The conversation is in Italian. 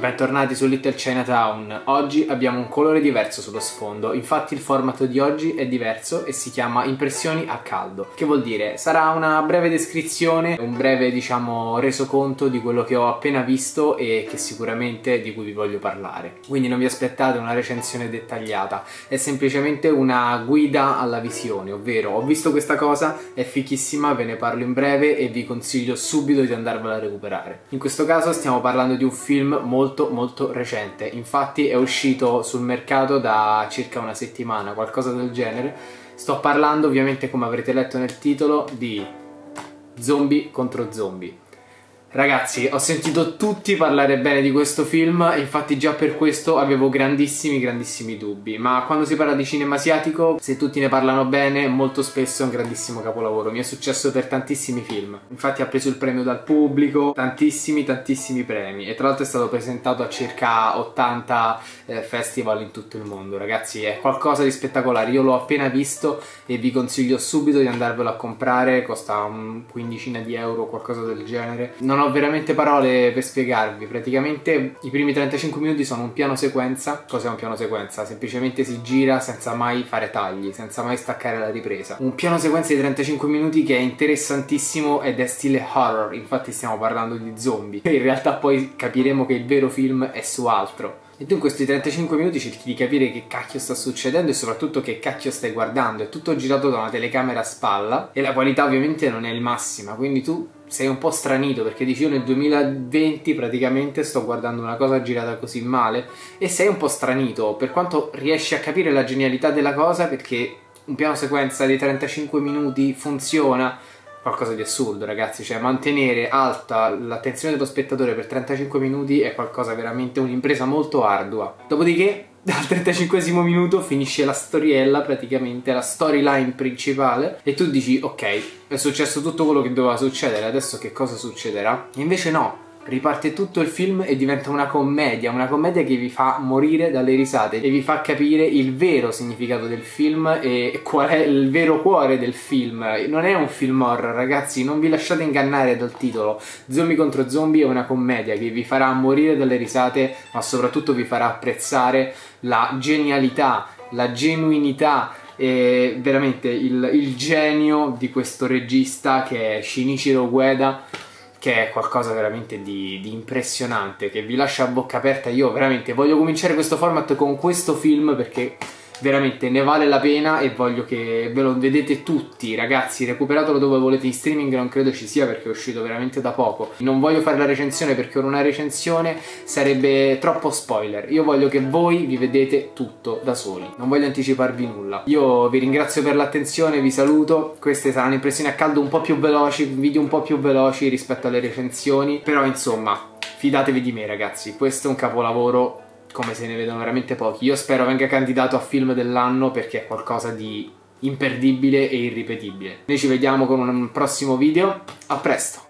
Bentornati su Little Chinatown. Oggi abbiamo un colore diverso sullo sfondo, infatti il format di oggi è diverso e si chiama impressioni a caldo. Che vuol dire? Sarà una breve descrizione, un breve diciamo resoconto di quello che ho appena visto e che sicuramente di cui vi voglio parlare. Quindi non vi aspettate una recensione dettagliata, è semplicemente una guida alla visione, ovvero ho visto questa cosa, è fichissima, ve ne parlo in breve e vi consiglio subito di andarvela a recuperare. In questo caso stiamo parlando di un film molto recente, infatti è uscito sul mercato da circa una settimana, qualcosa del genere. Sto parlando ovviamente, come avrete letto nel titolo, di Zombie contro Zombie. Ragazzi, ho sentito tutti parlare bene di questo film e infatti già per questo avevo grandissimi dubbi, ma quando si parla di cinema asiatico, se tutti ne parlano bene, molto spesso è un grandissimo capolavoro. Mi è successo per tantissimi film, infatti ha preso il premio dal pubblico, tantissimi premi, e tra l'altro è stato presentato a circa 80 festival in tutto il mondo. Ragazzi, è qualcosa di spettacolare, io l'ho appena visto e vi consiglio subito di andarvelo a comprare, costa un quindicina di euro, qualcosa del genere. Non ho veramente parole per spiegarvi, praticamente i primi 35 minuti sono un piano sequenza. Cos'è un piano sequenza? Semplicemente si gira senza mai fare tagli, senza mai staccare la ripresa. Un piano sequenza di 35 minuti che è interessantissimo ed è stile horror, infatti stiamo parlando di zombie. In realtà poi capiremo che il vero film è su altro. E tu in questi 35 minuti cerchi di capire che cacchio sta succedendo e soprattutto che cacchio stai guardando. È tutto girato da una telecamera a spalla e la qualità ovviamente non è il massima, quindi tu sei un po' stranito perché dici: io nel 2020 praticamente sto guardando una cosa girata così male, e sei un po' stranito per quanto riesci a capire la genialità della cosa, perché un piano sequenza di 35 minuti funziona. Qualcosa di assurdo, ragazzi, cioè mantenere alta l'attenzione dello spettatore per 35 minuti è qualcosa veramente, un'impresa molto ardua. Dopodiché dal 35esimo minuto finisce la storiella, praticamente la storyline principale, e tu dici: ok, è successo tutto quello che doveva succedere, adesso che cosa succederà? E invece no, riparte tutto il film e diventa una commedia che vi fa morire dalle risate e vi fa capire il vero significato del film e qual è il vero cuore del film. Non è un film horror, ragazzi, non vi lasciate ingannare dal titolo. Zombie contro Zombie è una commedia che vi farà morire dalle risate, ma soprattutto vi farà apprezzare la genialità, la genuinità e veramente il genio di questo regista, che è Shinichiro Ueda, che è qualcosa veramente di impressionante, che vi lascia a bocca aperta. Io veramente voglio cominciare questo format con questo film perché veramente ne vale la pena e voglio che ve lo vedete tutti. Ragazzi, recuperatelo dove volete, in streaming non credo ci sia perché è uscito veramente da poco. Non voglio fare la recensione perché con una recensione sarebbe troppo spoiler. Io voglio che voi vi vedete tutto da soli, non voglio anticiparvi nulla. Io vi ringrazio per l'attenzione, vi saluto. Queste saranno impressioni a caldo un po' più veloci, video un po' più veloci rispetto alle recensioni, però insomma fidatevi di me, ragazzi, questo è un capolavoro come se ne vedono veramente pochi. Io spero venga candidato a film dell'anno perché è qualcosa di imperdibile e irripetibile. Noi ci vediamo con un prossimo video, a presto!